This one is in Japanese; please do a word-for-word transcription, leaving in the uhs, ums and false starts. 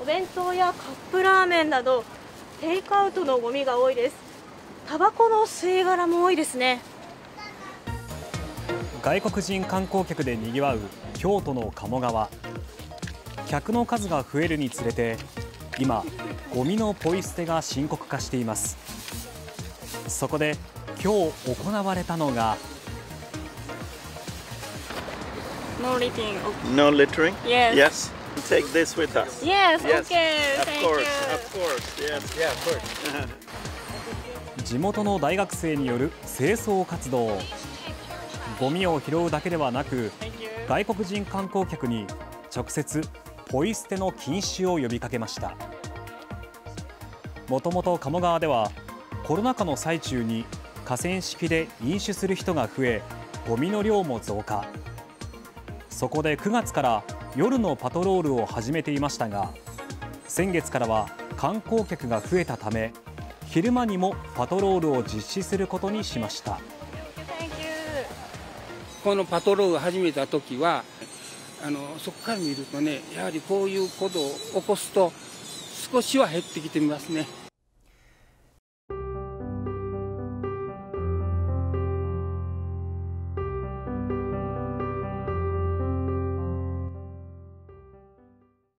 お弁当やカップラーメンなどテイクアウトのゴミが多いです。タバコの吸い殻も多いですね。外国人観光客でにぎわう京都の鴨川。客の数が増えるにつれて今ゴミのポイ捨てが深刻化しています。そこで今日行われたのがNo littering. No littering? Yes. Yes. Take this with us. Yes. Okay. Thank you. Of course. Yes. Yeah. Of course. 地元の大学生による清掃活動。ゴミを拾うだけではなく、外国人観光客に直接ポイ捨ての禁止を呼びかけました。もともと鴨川ではコロナ禍の最中に河川敷で飲酒する人が増え、ゴミの量も増加。そこでくがつから夜のパトロールを始めていましたが、先月からは観光客が増えたため、昼間にもパトロールを実施することにしました。このパトロールを始めた時は、あのそこから見るとね、やはりこういうことを起こすと少しは減ってきてますね。